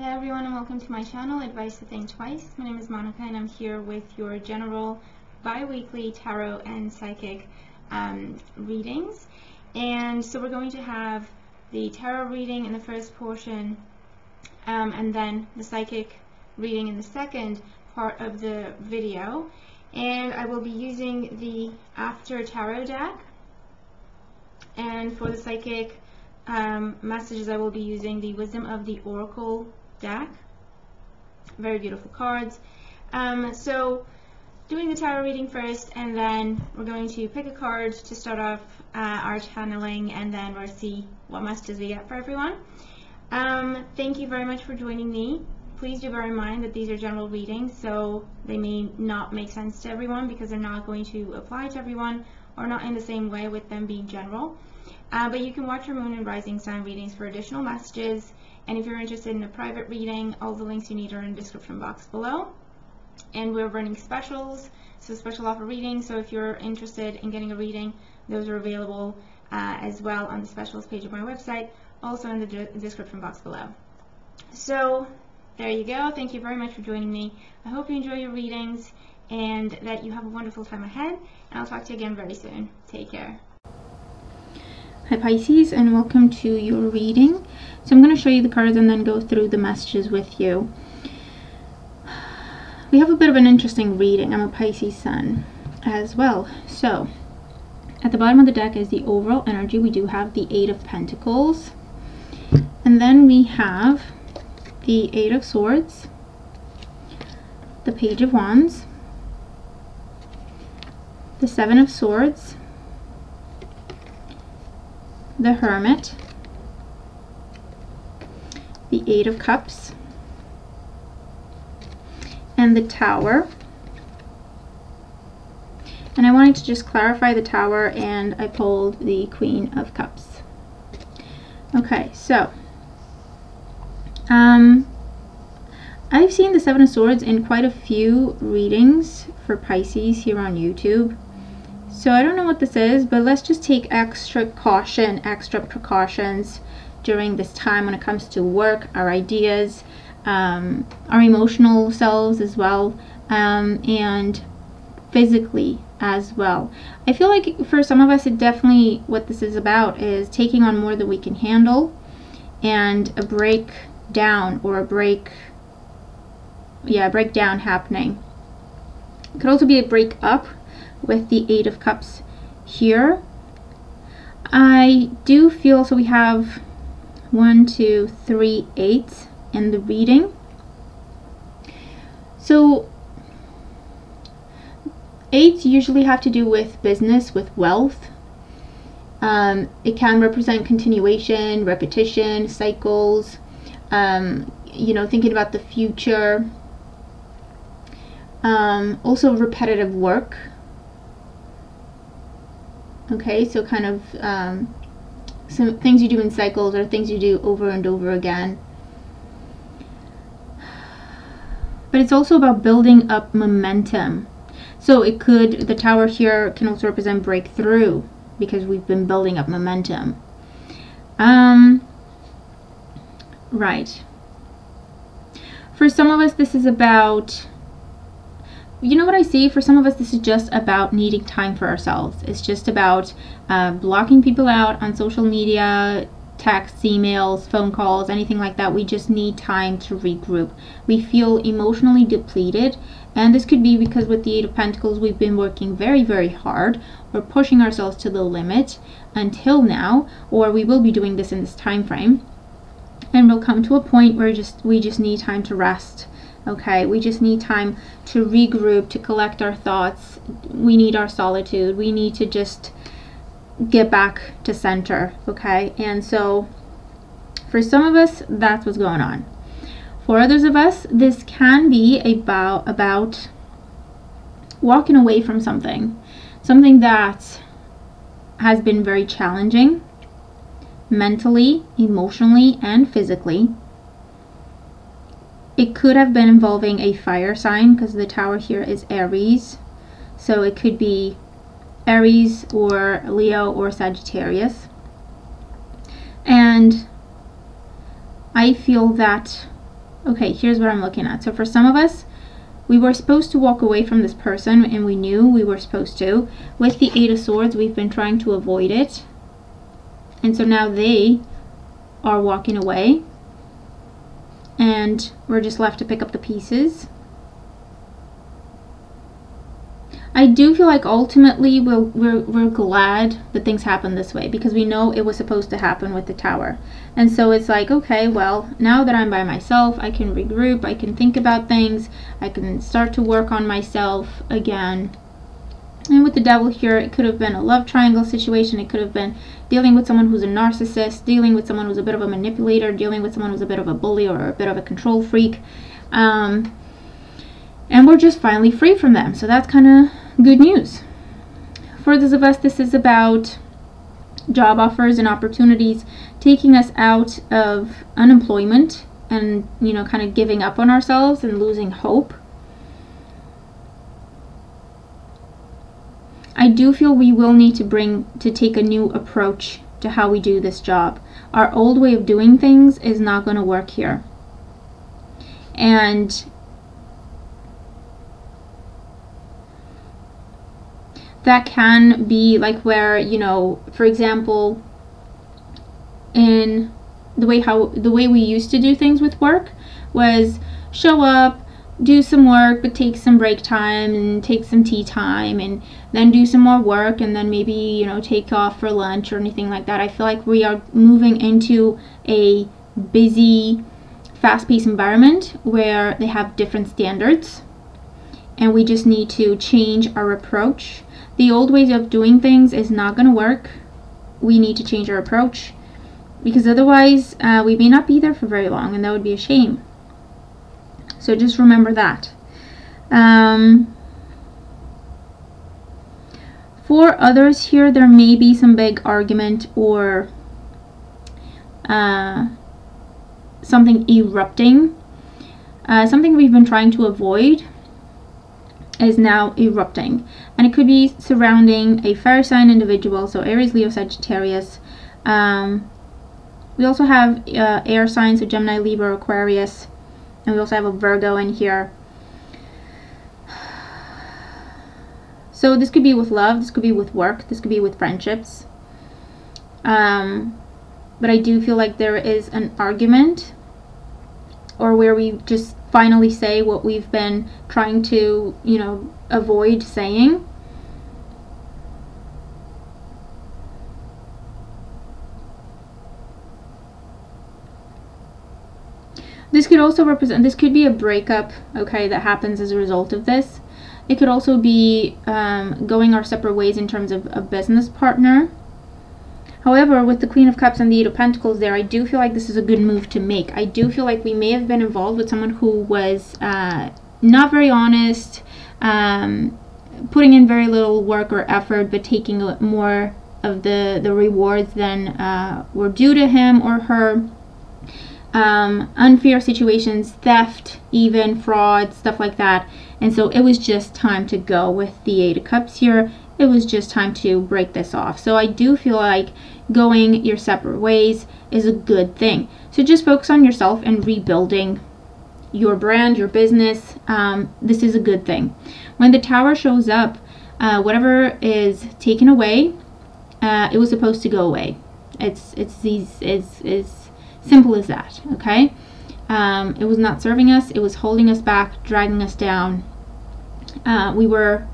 Hello everyone and welcome to my channel, Advice to Think Twice. My name is Monica and I'm here with your general bi-weekly tarot and psychic readings. And so we're going to have the tarot reading in the first portion and then the psychic reading in the second part of the video. And I will be using the After Tarot deck. And for the psychic messages, I will be using the Wisdom of the Oracle deck. Very beautiful cards. So doing the tarot reading first, and then we're going to pick a card to start off our channeling, and then we'll see what messages we get for everyone. Thank you very much for joining me. Please do bear in mind that these are general readings, so they may not make sense to everyone because they're not going to apply to everyone, or not in the same way with them being general. But you can watch your moon and rising sign readings for additional messages, and if you're interested in a private reading, all the links you need are in the description box below. And we're running specials, so special offer readings, so if you're interested in getting a reading, those are available as well on the specials page of my website, also in the description box below. So there you go. Thank you very much for joining me. I hope you enjoy your readings and that you have a wonderful time ahead, and I'll talk to you again very soon. Take care. Hi Pisces, and welcome to your reading. So I'm going to show you the cards and then go through the messages with you. We have a bit of an interesting reading. I'm a Pisces sun as well. So at the bottom of the deck is the overall energy. We do have the Eight of Pentacles, and then we have the Eight of Swords, the Page of Wands, the Seven of Swords, the Hermit, the Eight of Cups, and the Tower. And I wanted to just clarify the Tower, and I pulled the Queen of Cups. Okay, so I've seen the Seven of Swords in quite a few readings for Pisces here on YouTube. So I don't know what this is, but let's just take extra caution, extra precautions during this time when it comes to work, our ideas, our emotional selves as well, and physically as well. I feel like for some of us, it definitely, what this is about is taking on more than we can handle, and a breakdown or a breakdown happening. It could also be a break up with the Eight of Cups here. I do feel, so we have 1, 2, 3 eights in the reading. So eights usually have to do with business, with wealth. It can represent continuation, repetition, cycles, you know, thinking about the future, also repetitive work. Okay, so kind of some things you do in cycles, or things you do over and over again. But it's also about building up momentum. So it could, the Tower here can also represent breakthrough, because we've been building up momentum. Right. For some of us, this is about, you know what I see? For some of us, this is just about needing time for ourselves. It's just about blocking people out on social media, texts, emails, phone calls, anything like that. We just need time to regroup. We feel emotionally depleted, and this could be because with the Eight of Pentacles, we've been working very, very hard. We're pushing ourselves to the limit until now, or we will be doing this in this time frame, and we'll come to a point where we just need time to rest. Okay, we just need time to regroup, to collect our thoughts. We need our solitude. We need to just get back to center. Okay, and so for some of us, that's what's going on. For others of us, this can be about walking away from something that has been very challenging mentally, emotionally, and physically. It could have been involving a fire sign, because the Tower here is Aries. So it could be Aries or Leo or Sagittarius. And I feel that Okay, here's what I'm looking at. So for some of us, we were supposed to walk away from this person, and we knew we were supposed to. With the Eight of Swords, we've been trying to avoid it. And so now they are walking away, and we're just left to pick up the pieces. I do feel like ultimately we're glad that things happened this way, because we know it was supposed to happen with the Tower. And so it's like, okay, well, now that I'm by myself, I can regroup, I can think about things, I can start to work on myself again. And with the Devil here, it could have been a love triangle situation, it could have been dealing with someone who's a narcissist, dealing with someone who's a bit of a manipulator, dealing with someone who's a bit of a bully or a bit of a control freak. And we're just finally free from them. So that's kind of good news. For those of us, this is about job offers and opportunities taking us out of unemployment and, you know, kind of giving up on ourselves and losing hope. I do feel we will need to take a new approach to how we do this job. Our old way of doing things is not going to work here. And that can be like where, you know, for example, in the way we used to do things with work was show up, do some work, but take some break time and take some tea time, and then do some more work, and then maybe, you know, take off for lunch or anything like that. I feel like we are moving into a busy, fast-paced environment where they have different standards, and we just need to change our approach. The old ways of doing things is not going to work. We need to change our approach, because otherwise we may not be there for very long, and that would be a shame. So just remember that. For others here, there may be some big argument or something erupting. Something we've been trying to avoid is now erupting, and it could be surrounding a fire sign individual, so Aries, Leo, Sagittarius. We also have air signs, so Gemini, Libra, Aquarius, and we also have a Virgo in here. So this could be with love, this could be with work, this could be with friendships, but I do feel like there is an argument, or where we just finally say what we've been trying to, you know, avoid saying. This could also represent, this could be a breakup, okay, that happens as a result of this. It could also be going our separate ways in terms of a business partner. However, with the Queen of Cups and the Eight of Pentacles there, I do feel like this is a good move to make. I do feel like we may have been involved with someone who was not very honest, putting in very little work or effort, but taking more of the rewards than were due to him or her. Unfair situations, theft, even fraud, stuff like that. And so it was just time to go. With the Eight of Cups here, it was just time to break this off. So I do feel like going your separate ways is a good thing. So just focus on yourself and rebuilding your brand, your business. This is a good thing. When the Tower shows up, whatever is taken away, it was supposed to go away. It's simple as that, okay? It was not serving us, it was holding us back, dragging us down. We were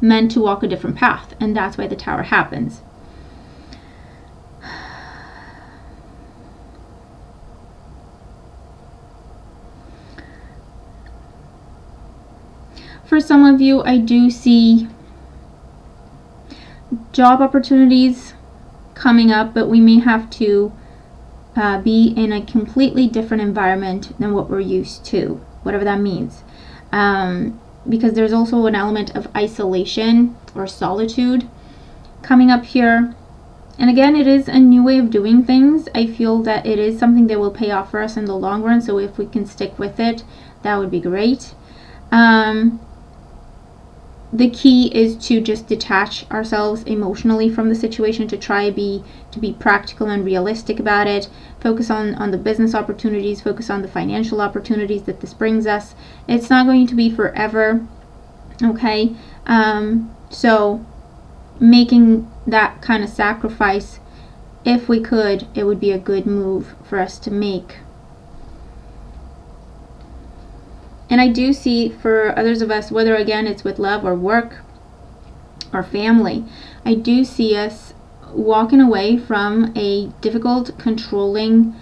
meant to walk a different path, and that's why the Tower happens. For some of you, I do see job opportunities coming up, but we may have to be in a completely different environment than what we're used to, whatever that means. Because there's also an element of isolation or solitude coming up here. And again, it is a new way of doing things. I feel that it is something that will pay off for us in the long run, so if we can stick with it, that would be great. The key is to just detach ourselves emotionally from the situation, to try to be practical and realistic about it, Focus on the business opportunities, focus on the financial opportunities that this brings us. It's not going to be forever, okay? So making that kind of sacrifice, if we could, it would be a good move for us to make. And I do see for others of us, whether again it's with love or work or family, I do see us walking away from a difficult, controlling,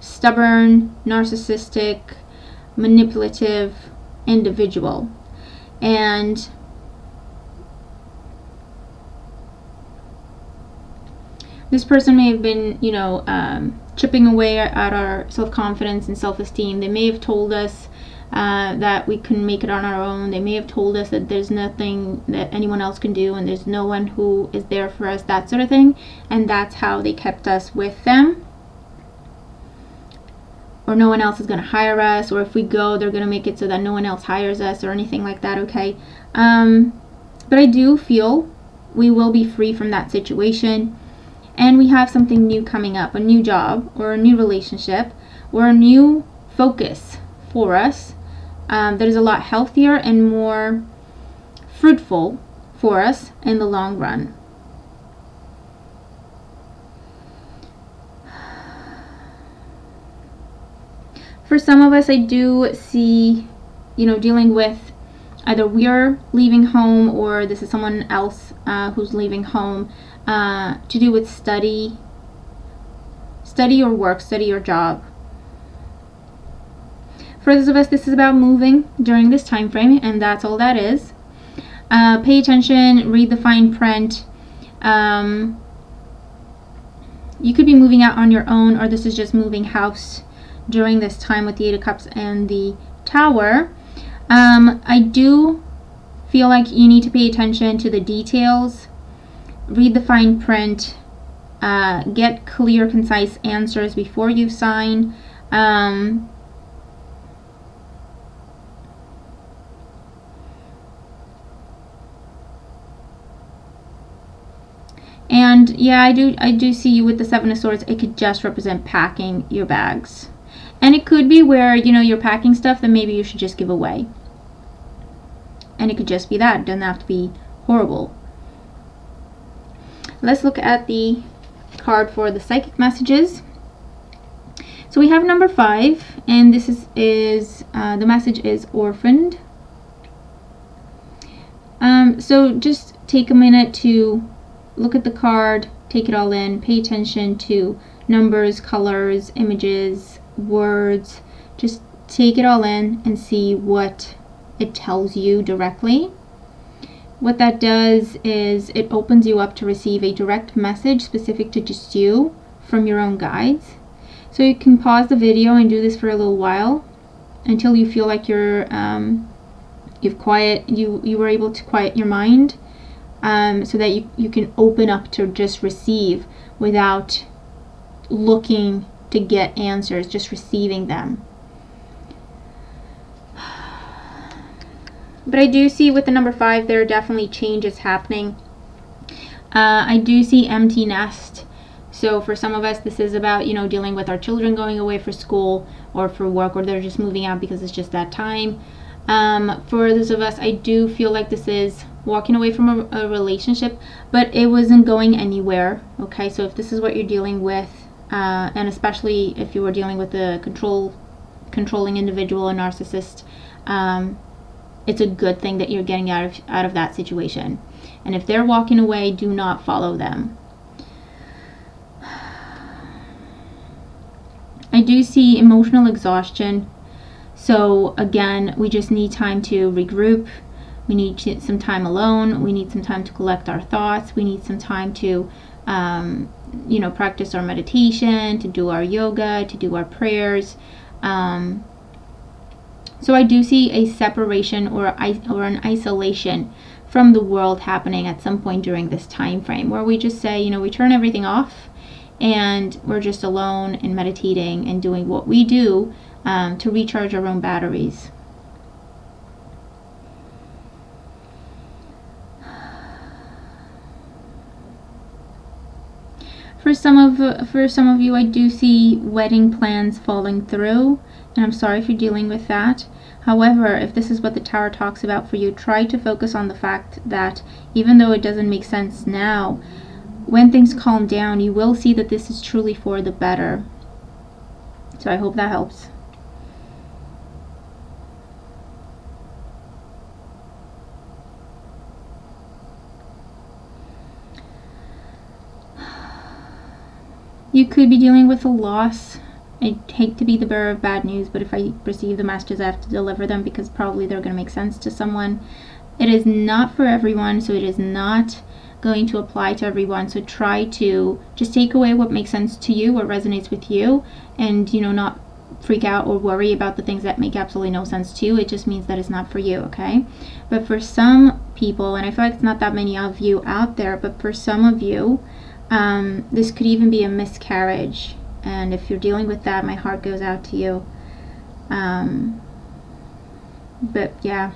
stubborn, narcissistic, manipulative individual. And this person may have been, you know, chipping away at our self-confidence and self-esteem. They may have told us that we can make it on our own. They may have told us that there's nothing that anyone else can do and there's no one who is there for us, that sort of thing. And that's how they kept us with them. Or no one else is going to hire us, or if we go, they're going to make it so that no one else hires us or anything like that, okay? But I do feel we will be free from that situation. And we have something new coming up, a new job or a new relationship or a new focus for us that is a lot healthier and more fruitful for us in the long run. For some of us, I do see, you know, dealing with either we're leaving home or this is someone else who's leaving home. To do with study or work, study or job. For those of us, this is about moving during this time frame, and that's all that is. Pay attention, read the fine print. You could be moving out on your own, or this is just moving house during this time with the Eight of Cups and the Tower. I do feel like you need to pay attention to the details. Read the fine print, get clear, concise answers before you sign. And yeah, I do see you with the Seven of Swords. It could just represent packing your bags. And it could be where, you know, you're packing stuff that maybe you should just give away. And it could just be that. It doesn't have to be horrible. Let's look at the card for the psychic messages. So we have number 5, and this is the message is orphaned. So just take a minute to look at the card, take it all in, pay attention to numbers, colors, images, words. Just take it all in and see what it tells you directly. What that does is it opens you up to receive a direct message specific to just you from your own guides. So you can pause the video and do this for a little while until you feel like you're you were able to quiet your mind, so that you can open up to just receive without looking to get answers, just receiving them. But I do see with the number 5, there are definitely changes happening. I do see empty nest. So for some of us, this is about, you know, dealing with our children going away for school or for work, or they're just moving out because it's just that time. For those of us, I do feel like this is walking away from a relationship, but it wasn't going anywhere. Okay, so if this is what you're dealing with, and especially if you were dealing with a controlling individual, a narcissist, it's a good thing that you're getting out of that situation. And if they're walking away, do not follow them. I do see emotional exhaustion. So again, we just need time to regroup. We need some time alone. We need some time to collect our thoughts. We need some time to you know, practice our meditation, to do our yoga, to do our prayers. So I do see a separation or an isolation from the world happening at some point during this time frame, where we just say, you know, we turn everything off and we're just alone and meditating and doing what we do to recharge our own batteries. For For some of you, I do see wedding plans falling through, and I'm sorry if you're dealing with that. However, if this is what the Tower talks about for you, try to focus on the fact that even though it doesn't make sense now, when things calm down, you will see that this is truly for the better. So I hope that helps. You could be dealing with a loss. I hate to be the bearer of bad news, but if I receive the messages, I have to deliver them because probably they're going to make sense to someone. It is not for everyone, so it is not going to apply to everyone. So try to just take away what makes sense to you, what resonates with you, and, you know, not freak out or worry about the things that make absolutely no sense to you. It just means that it's not for you, okay? But for some people, and I feel like it's not that many of you out there, but for some of you, this could even be a miscarriage. And if you're dealing with that, my heart goes out to you. But yeah.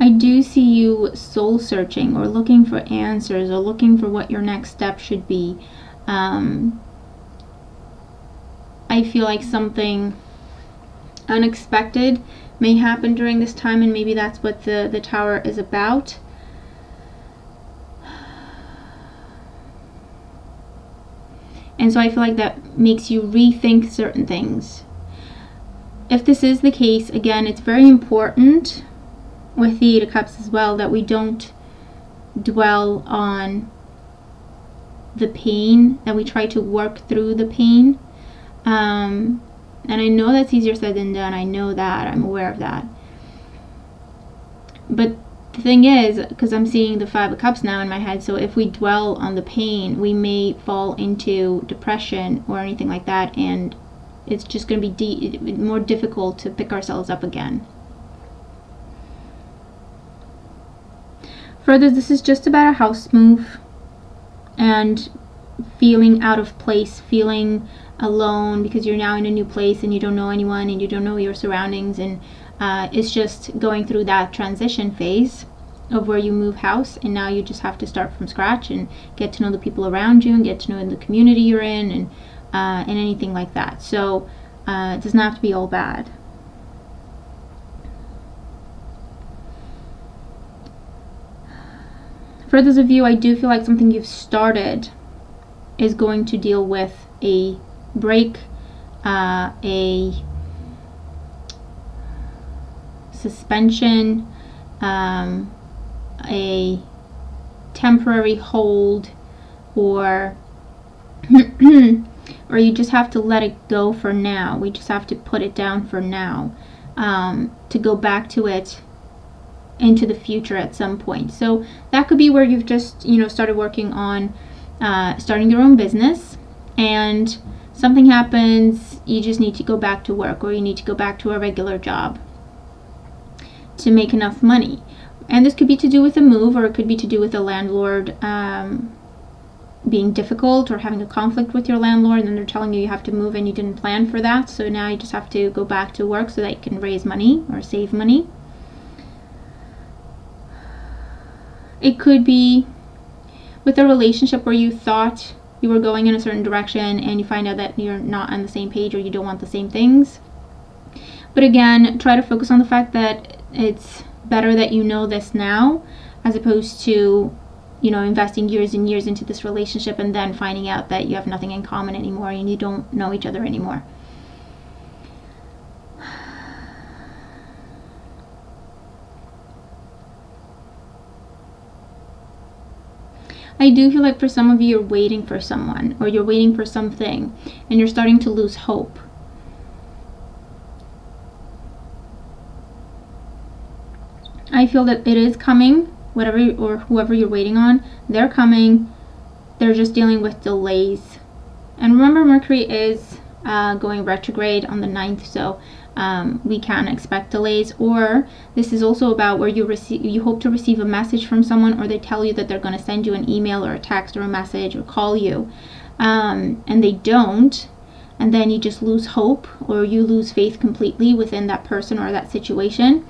I do see you soul searching or looking for answers or looking for what your next step should be. I feel like something unexpected may happen during this time, and maybe that's what the Tower is about. And so I feel like that makes you rethink certain things. If this is the case, again, it's very important with the Eight of Cups as well that we don't dwell on the pain, that we try to work through the pain. And I know that's easier said than done. I know that. I'm aware of that. But the thing is, because I'm seeing the Five of Cups now in my head, so if we dwell on the pain, we may fall into depression or anything like that, and it's just going to be more difficult to pick ourselves up again. Further, this is just about a house move and feeling out of place, feeling alone, because you're now in a new place and you don't know anyone and you don't know your surroundings, and it's just going through that transition phase of where you move house, and now you just have to start from scratch and get to know the people around you and get to know the community you're in, and anything like that. So it does not have to be all bad. For those of you, I do feel like something you've started is going to deal with a break, a suspension, a temporary hold, or or you just have to let it go for now. We just have to put it down for now, to go back to it into the future at some point. So that could be where you've just, you know, started working on starting your own business, and something happens, you just need to go back to work, or you need to go back to a regular job to make enough money. And this could be to do with a move, or it could be to do with a landlord being difficult, or having a conflict with your landlord, and then they're telling you have to move and you didn't plan for that, so now you just have to go back to work so that you can raise money or save money. It could be with a relationship where you thought you were going in a certain direction and you find out that you're not on the same page, or you don't want the same things. But again, try to focus on the fact that it's better that you know this now, as opposed to, you know, investing years and years into this relationship and then finding out that you have nothing in common anymore and you don't know each other anymore. I do feel like for some of you, you're waiting for someone, or you're waiting for something, and you're starting to lose hope. I feel that it is coming, whatever or whoever you're waiting on, they're coming. They're just dealing with delays. And remember, Mercury is going retrograde on the 9th, so we can expect delays. Or this is also about where you hope to receive a message from someone, or they tell you that they're going to send you an email or a text or a message or call you, and they don't, and then you just lose hope or you lose faith completely within that person or that situation,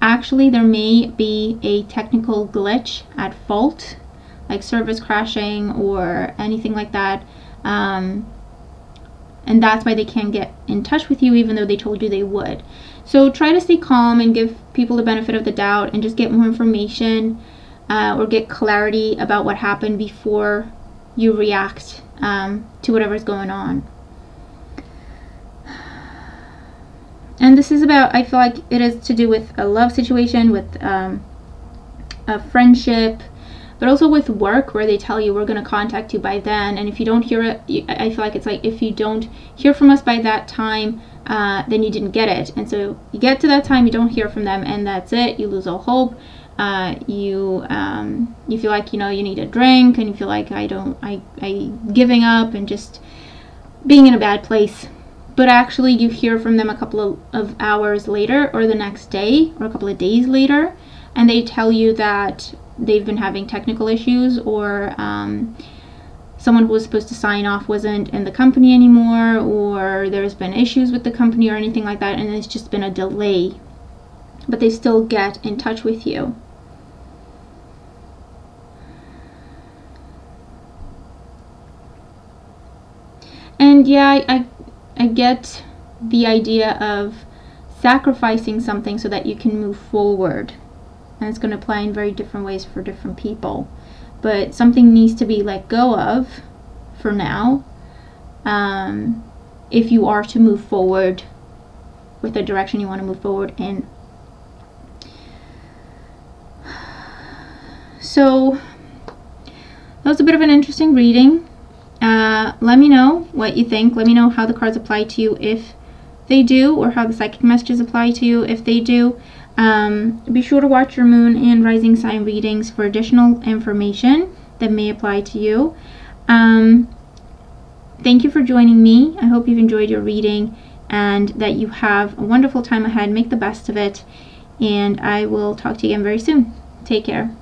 actually there may be a technical glitch at fault, like service crashing or anything like that, and that's why they can't get in touch with you even though they told you they would. So try to stay calm and give people the benefit of the doubt and just get more information or get clarity about what happened before you react to whatever's going on. And this is about, I feel like it is to do with a love situation, with a friendship, but also with work, where they tell you we're going to contact you by then, and if you don't hear it, I feel like it's like if you don't hear from us by that time, then you didn't get it. And so you get to that time, you don't hear from them, and that's it. You lose all hope. You feel like, you know, you need a drink, and you feel like I giving up and just being in a bad place. But actually you hear from them a couple of hours later, or the next day, or a couple of days later, and they tell you that they've been having technical issues, or someone who was supposed to sign off wasn't in the company anymore, or there's been issues with the company or anything like that, and it's just been a delay, but they still get in touch with you. And yeah, I get the idea of sacrificing something so that you can move forward. And it's going to apply in very different ways for different people. But something needs to be let go of for now, if you are to move forward with the direction you want to move forward in. So that was a bit of an interesting reading. Let me know what you think. Let me know how the cards apply to you if they do, or how the psychic messages apply to you if they do. Be sure to watch your moon and rising sign readings for additional information that may apply to you. Thank you for joining me. I hope you've enjoyed your reading and that you have a wonderful time ahead. Make the best of it, and I will talk to you again very soon. Take care.